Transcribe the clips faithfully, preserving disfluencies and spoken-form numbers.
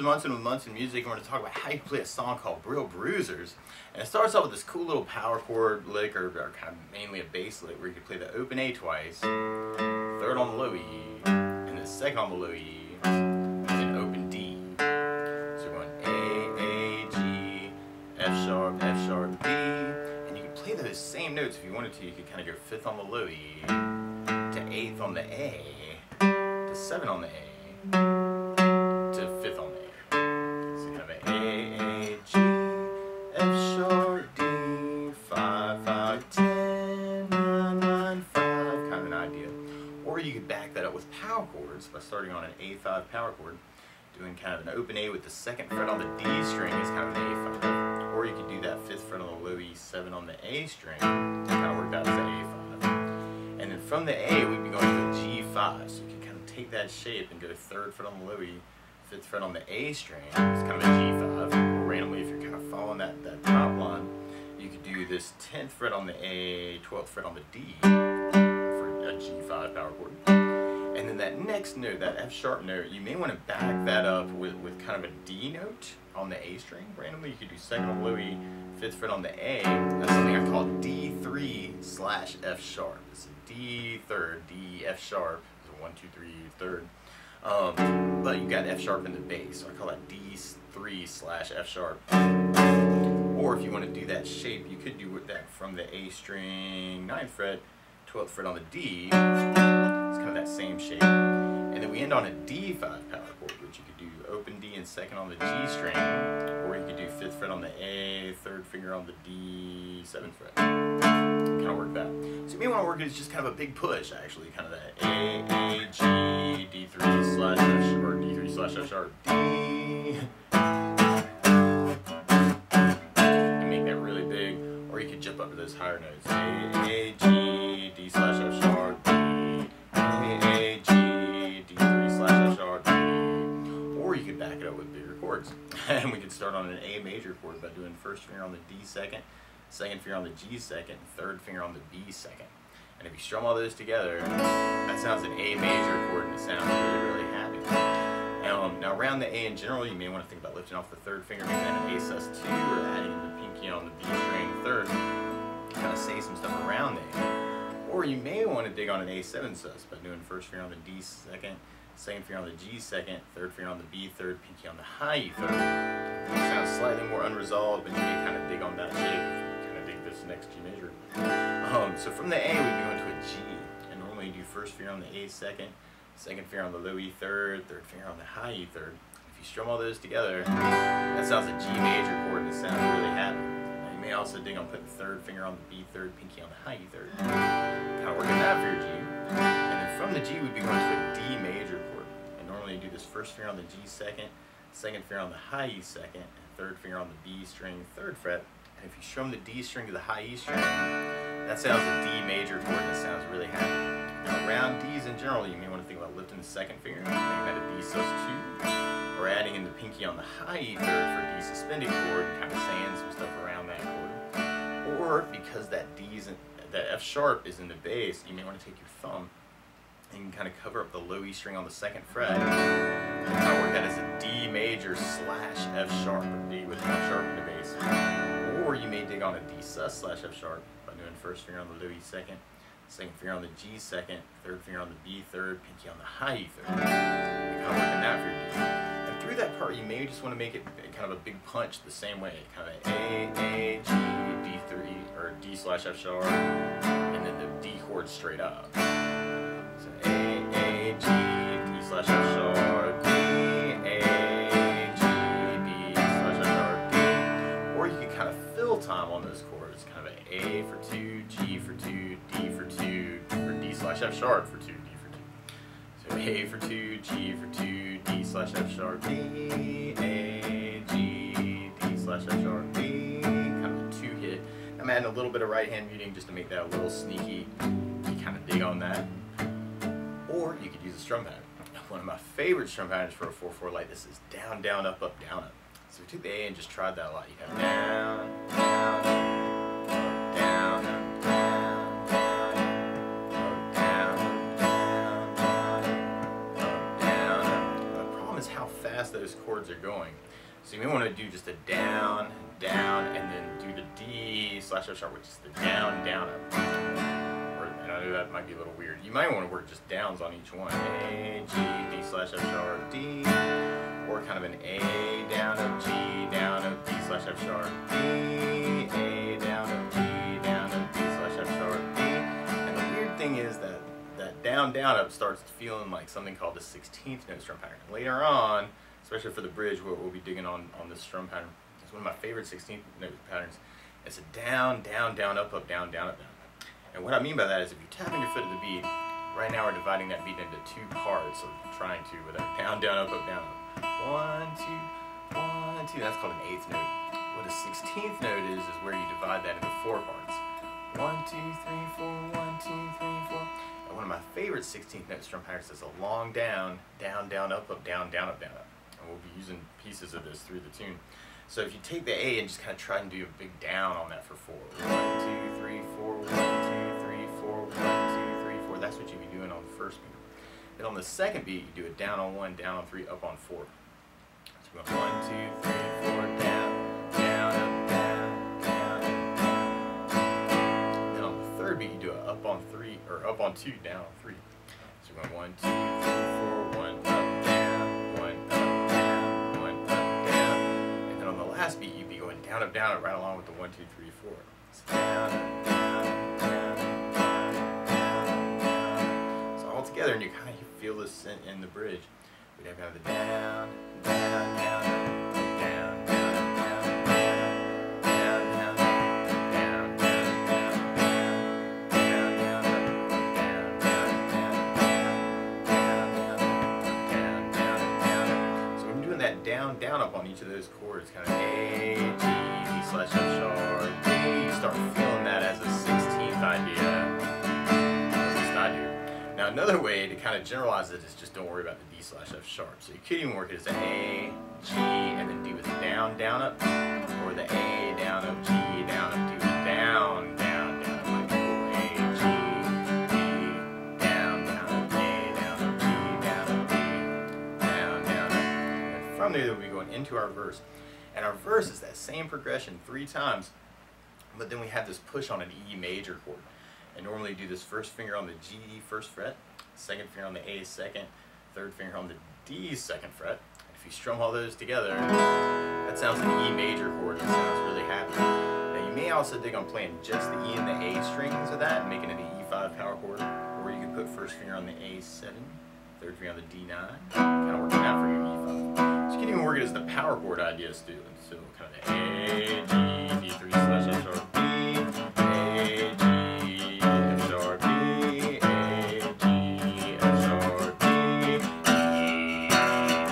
is Munson with Munson Music, and we're going to talk about how you play a song called Brill Bruisers. And it starts off with this cool little power chord lick, or, or kind of mainly a bass lick, where you can play the open A twice, third on the low E, and then second on the low E, and then open D. So you're going A, A, G, F sharp, F sharp, D, and you can play those same notes if you wanted to. You could kind of go fifth on the low E, to eighth on the A, to seven on the A, to fifth on the A. So you have an A, A, G, F sharp, D, five, five, ten, nine, nine, five, kind of an idea. Or you could back that up with power chords by starting on an A five power chord, doing kind of an open A with the second fret on the D string is kind of an A five. Or you could do that fifth fret on the low E, seven on the A string, to kind of work out as an A five. And then from the A, we'd be going to a G five. So you can kind of take that shape and go third fret on the low E, fifth fret on the A string, it's kind of a G five, or randomly if you're kind of following that, that top line, you could do this tenth fret on the A, twelfth fret on the D, for a G five power chord. And then that next note, that F sharp note, you may want to back that up with, with kind of a D note on the A string. Randomly you could do second on the low E, fifth fret on the A, that's something I call D three slash F sharp. It's a D third, D F sharp, so one, two, three, third. Um, but you got F sharp in the bass, so I call that D three slash F sharp. Or if you want to do that shape, you could do that from the A string, ninth fret, twelfth fret on the D. It's kind of that same shape. And then we end on a D five power chord, which you could do open D and second on the G string, or you could do fifth fret on the A, third finger on the D, seventh fret. Kind of work that. So you may want to work it as just kind of a big push, actually, kind of that A, A, G, D three slash F sharp, or D three slash F sharp, D, and make that really big, or you could jump up to those higher notes, A, A, G, D slash F sharp, D, A, A, G, D three slash F sharp, D, or you could back it up with bigger chords, and we could start on an A major chord by doing first finger on the D second, second finger on the G second, third finger on the B second. And if you strum all those together, that sounds an A major chord, and it sounds really, really happy. Um, now around the A in general, you may want to think about lifting off the third finger, making that an A sus two, or adding the pinky on the B string third. Kind of say some stuff around the A. Or you may want to dig on an A seven sus by doing first finger on the D second, second finger on the G second, third finger on the B third, pinky on the high E third. It sounds slightly more unresolved, but you may kind of dig on that shape. This next G major. Um, so from the A, we go into a G, and normally you do first finger on the A second, second finger on the low E third, third finger on the high E third. If you strum all those together, that sounds a G major chord, and it sounds really happy. Now you may also dig on putting the third finger on the B third, pinky on the high E third. Kind of working that for your G. And then from the G, we'd be going to a D major chord, and normally you do this first finger on the G second, second finger on the high E second, and third finger on the B string, third fret. If you strum the D string to the high E string, that sounds a D major chord, and it sounds really happy. Now around Ds in general, you may want to think about lifting the second finger, making that a D sus two, or adding in the pinky on the high E third for a D suspended chord, and kind of saying some stuff around that chord. Or because that D is in, that F sharp is in the bass, you may want to take your thumb and kind of cover up the low E string on the second fret, and kind of work that as a D major slash F sharp, or D with F sharp in the bass. Or you may dig on a D sus slash F sharp by doing first finger on the low E second, second finger on the G second, third finger on the B third, pinky on the high E third. You're kind of working that for your D. And through that part, you may just want to make it kind of a big punch the same way, kind of A, A, G, D three, or D slash F sharp, and then the D chord straight up. So A, A, G, D slash F sharp, D, time on those chords, kind of an A for two, G for two, D for two, or D slash F sharp for two, D for two. So A for two, G for two, D slash F sharp, D, A, G, D slash F sharp, D, kind of a two hit. I'm adding a little bit of right hand muting just to make that a little sneaky. You kind of dig on that. Or you could use a strum pattern. One of my favorite strum patterns for a four four like this is down, down, up, up, down, up. So we took the A and just tried that a lot. You have down, down, up, down, up, down, down, up, down, up, down, up, down, up, down, up. The problem is how fast those those chords are going. So you may want to do just a down, down, and then do the D slash F sharp, which is the down, down, up. Or, and I know that might be a little weird. You might want to work just downs on each one. A, G, D slash F sharp, D. Or kind of an A, down, up, G, down, up, D slash F sharp, D. A, down, up, G, down, up, D slash F sharp, D. And the weird thing is that that down, down, up starts feeling like something called the sixteenth note strum pattern. Later on, especially for the bridge, what we'll be digging on on this strum pattern. It's one of my favorite sixteenth note patterns. It's a down, down, down, up, up, down, down, up, down. And what I mean by that is if you're tapping your foot to the beat, right now we're dividing that beat into two parts, so we're trying to with that down, down, up, up, down, up. One, two, one, two. That's called an eighth note. What a sixteenth note is is where you divide that into four parts. One, two, three, four, one, two, three, four. And one of my favorite sixteenth note strum patterns is a long down, down, down, up, up, down, down, up, down, up. And we'll be using pieces of this through the tune. So if you take the A and just kind of try and do a big down on that for four. One, two, three, four, one, two, three, four, one, two, three, four. That's what you'd be doing on the first beat. Then on the second beat, you do a down on one, down on three, up on four. So we go one, two, three, four, down, down, up, down, down, down. Then on the third beat, you do a up on three, or up on two, down on three. So we're going one, two, three, four, one, up, down, one, up. Last beat, you'd be going down, up, down, up, right along with the one, two, three, four. So down, up, down, up, down, up, down, down. So all together, and you kind of feel this in, in the bridge. We'd have kind of the down, down, down, up, down, down, down, down, down, down, down, down, down, down, down, down, down, down, down. So I'm doing that down, down, up on each of those chords, kind of. A, G, D slash F sharp, D. You start feeling that as a sixteenth idea, at least I do. Now another way to kind of generalize it is just don't worry about the D slash F sharp. So you could even work it as an A, G, and then D with down, down, up, or the A, down, up, G, down, up, D with down, down, down, up, like A, G, D, down, down, up, A, down, up, G, down, up, D, down, down, up. And from there, we'll be going into our verse. And our verse is that same progression three times, but then we have this push on an E major chord. And normally you do this first finger on the G first fret, second finger on the A second, third finger on the D second fret. And if you strum all those together, that sounds an E major chord. It sounds really happy. Now you may also dig on playing just the E and the A strings of that, and making it an E five power chord. Or you can put first finger on the A seven, third finger on the D nine, kind of working out for your E five. So you can even work it as the power chord ideas too. So kind of A, G, D three slash F sharp, B, A, G, F sharp, B, A, G, F sharp, B,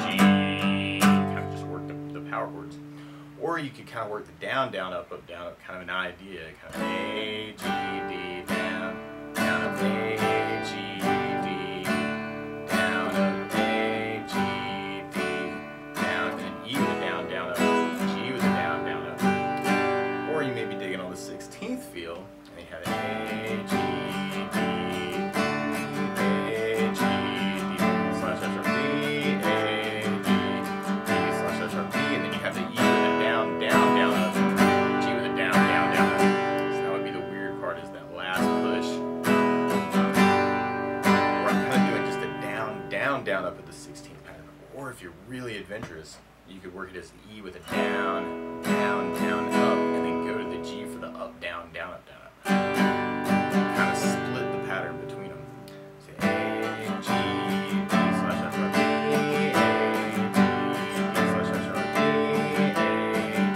G, G. Kind of just work the, the power chords. Or you could kind of work the down, down, up, up, down, up, kind of an idea, kind of A, G, D, down, down, up, A, G, D, down, up. If you're really adventurous, you could work it as the E with a down, down, down, up, and then go to the G for the up, down, down, up, down, up. Kind of split the pattern between them. So A, G, D slash F sharp, B, A, G, D slash F sharp, B, A, G,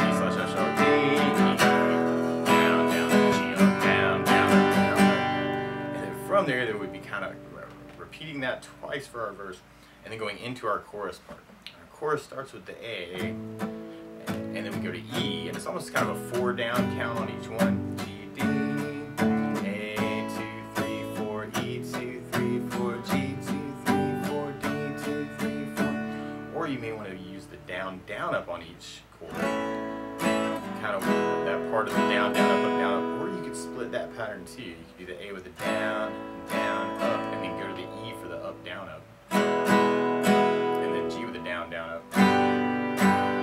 D slash F sharp, B, E, down, down, G, up, down, down, down, down. And then from there, there would be kind of repeating that twice for our verse. And then going into our chorus part. Our chorus starts with the A, and then we go to E, and it's almost kind of a four down count on each one. G, D, A, two, three, four, E, two, three, four, G, two, three, four, D, two, three, four. Or you may want to use the down, down, up on each chord. Kind of that part of the down, down, up, up, down, up. Or you could split that pattern too. You could do the A with a down, down, up, and then go to the E for the up, down, up. Down, down, up, and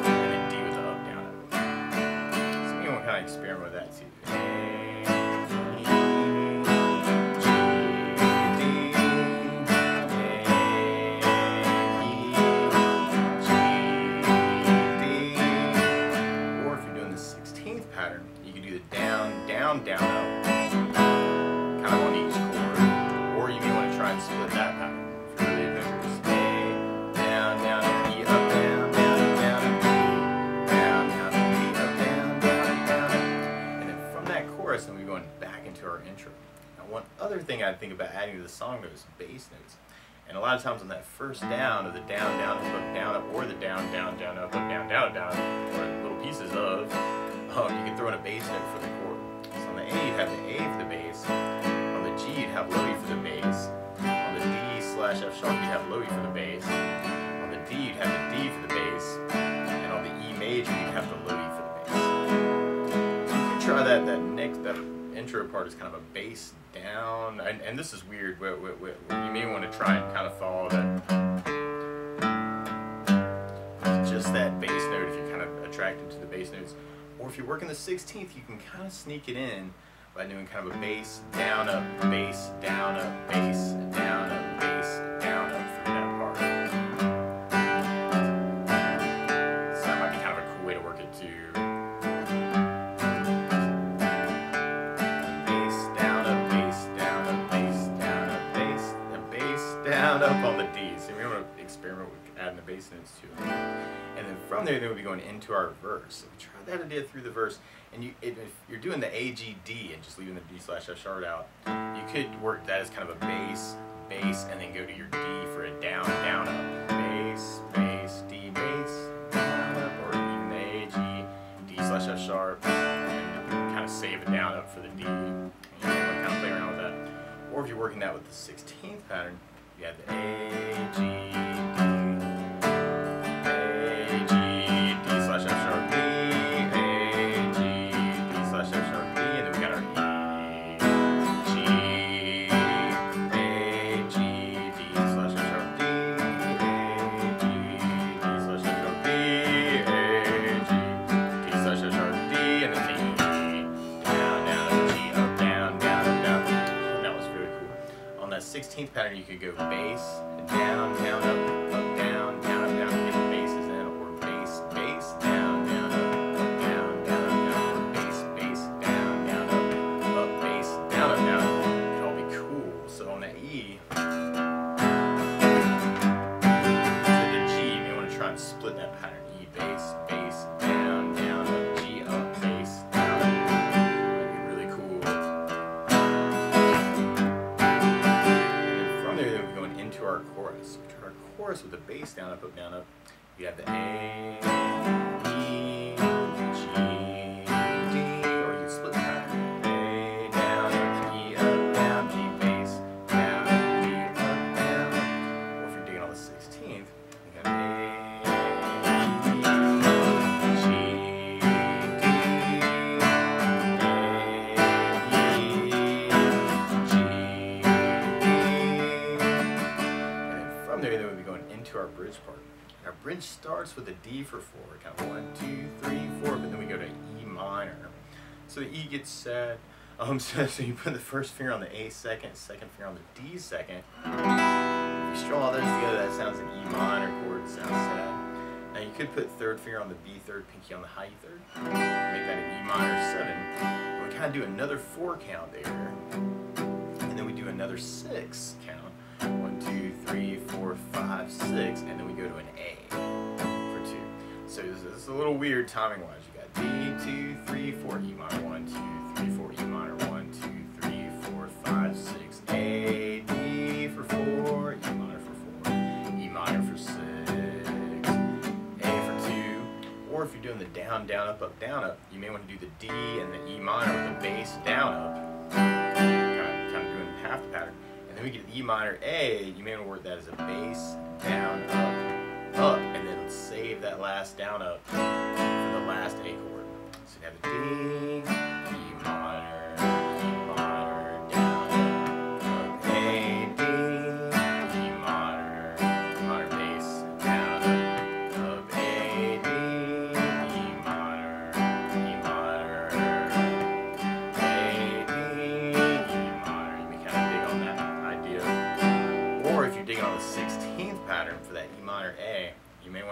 then D with the up, down, up. So you want to kind of experiment with that too. Or if you're doing the sixteenth pattern, you can do the down, down, down, up, kind of on each chord. Or you may want to try and split that pattern. And we're going back into our intro. Now, one other thing I think about adding to the song though is bass notes. And a lot of times on that first down, or the down, down, up, down, up, or the down, down, down, up, up, down, down, down, or little pieces of, um, you can throw in a bass note for the chord. So on the A, you'd have the A for the bass. On the G, you'd have low E for the bass. On the D slash F sharp, you'd have low E for the bass. On the D, you'd have the D for the bass. And on the E major, you'd have the low E for the bass. Try that that next that intro part is kind of a bass down, and, and this is weird, but you may want to try and kind of follow that, just that bass note if you're kind of attracted to the bass notes. Or if you're working the sixteenth, you can kind of sneak it in by doing kind of a bass down, up, bass down, up, bass down, up, bass down, up through that part. So that might be kind of a cool way to work it too. Up on the D, so we want to experiment with adding the bass notes to it. And then from there, then we'll be going into our verse. So we try that idea through the verse, and you, if you're doing the A, G, D, and just leaving the D slash F sharp out, you could work that as kind of a bass, bass, and then go to your D for a down, down, up, bass, bass, D, bass, down, up, or even the A, G, D slash F sharp, and kind of save it down up for the D. And you kind of play around with that. Or if you're working that with the sixteenth pattern, you have the A, G, D, A, G, D slash F sharp, D, A, G, D slash F sharp, D, and then we got our E, G, A, G, D slash F sharp, D, A, G, D slash F sharp, D, A, G, D slash F sharp, D, and then the E. sixteenth pattern, you could go bass, down, down, up, up, down, down, up, down, get the basses in, or bass, bass, down, down, up, up, down, down, up, down, or bass, bass, down, down, up, up, bass, down, up, down. It'd all be cool. So on the E, to the G, you may want to try and split that pattern. E, bass, bass, down, down, up, G, up, bass, down, up. It'd be really cool. To our chorus. To our chorus with the bass down, up, up, down, up. You have the A, E, G, D, or you split the pattern. A, down, up, E, up, down, G, bass, down, D, up, down. Or if you're digging on the sixteenth, you have our bridge part. Our bridge starts with a D for four, kind of one, two, three, four, but then we go to E minor. So the E gets set. Um, so, so you put the first finger on the A second, second finger on the D second. If you straw all those together, that sounds an E minor chord, sounds sad. Now you could put third finger on the B third, pinky on the high E third, make that an E minor seven. And we kind of do another four count there, and then we do another six count. One, two, three, four, five, six, and then we go to an A for two. So it's a little weird timing-wise. You got D, two, three, four, E minor, one, two, three, four, E minor, one, two, three, four, five, six, A, D for four, E minor for four, E minor for six, A for two. Or if you're doing the down, down, up, up, down, up, you may want to do the D and the E minor with the bass down, up. Kind of, kind of doing half the pattern. Then we get the E minor A, you may want to work that as a bass, down, up, up, and then save that last down, up for the last A chord. So you have the D, E minor, E minor, down, up, A, D, E minor, E minor bass, down, up,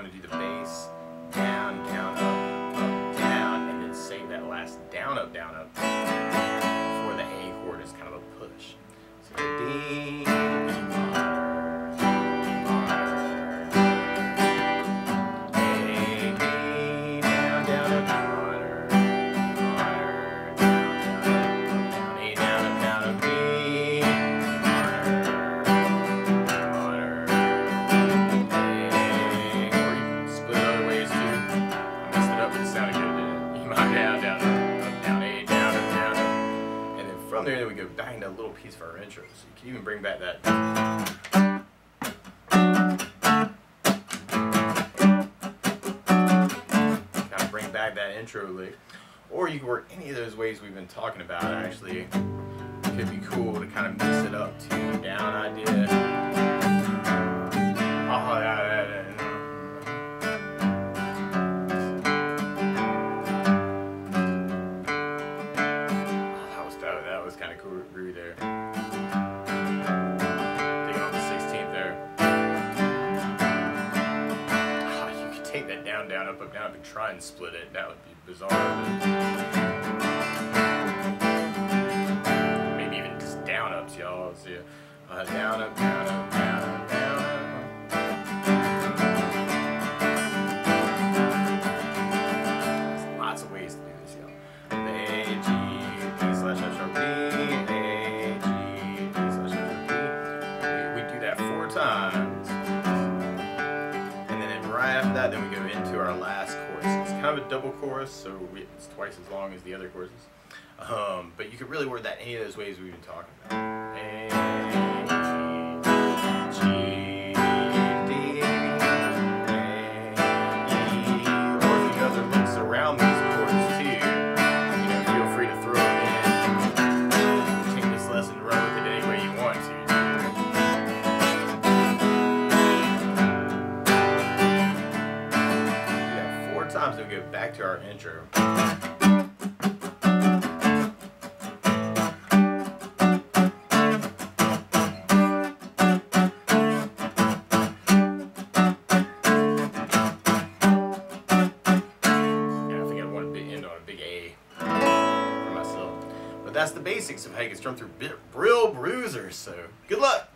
want to do the bass, down, down, up, up, down, and then save that last down, up, down, up for the A chord is kind of a push. So D minor, minor, A, B, down, down, up, minor, minor, down, down, up, down, A, down, up, down, up, B, minor, minor, A, or you can split it other ways too. I messed it up, but it sounded good, didn't it? E minor, down, down, up, down, A, down, up, down, up. And then from there, then we go back into a little piece for our intro. So you can even bring back that. that intro lick, or you can work any of those ways we've been talking about. Actually, it could be cool to kind of mix it up to the down idea. Oh, yeah, yeah, yeah. Oh, that was that, that was kind of cool groove there. Take on the sixteenth there. Take that down, down, up, up, down, up, and try and split it. That would be bizarre. But maybe even just down ups, y'all. See it. Uh, down, up, down, up, down, up, down, up. There's lots of ways to do this, y'all. A, G, D slash F sharp B, A, G, D slash F sharp B. We, we do that four times. After that, then we go into our last chorus. It's kind of a double chorus, so we, it's twice as long as the other choruses. Um, but you could really word that any of those ways we've been talking about. A, G, D, A, E, or the other licks around these chords too. You know, feel free to throw them in. Take this lesson and run with it any way you want to. Sometimes we go back to our intro. Yeah, I think I want to end on a big A for myself. But that's the basics of how you can strum through Brill Bruisers, so good luck!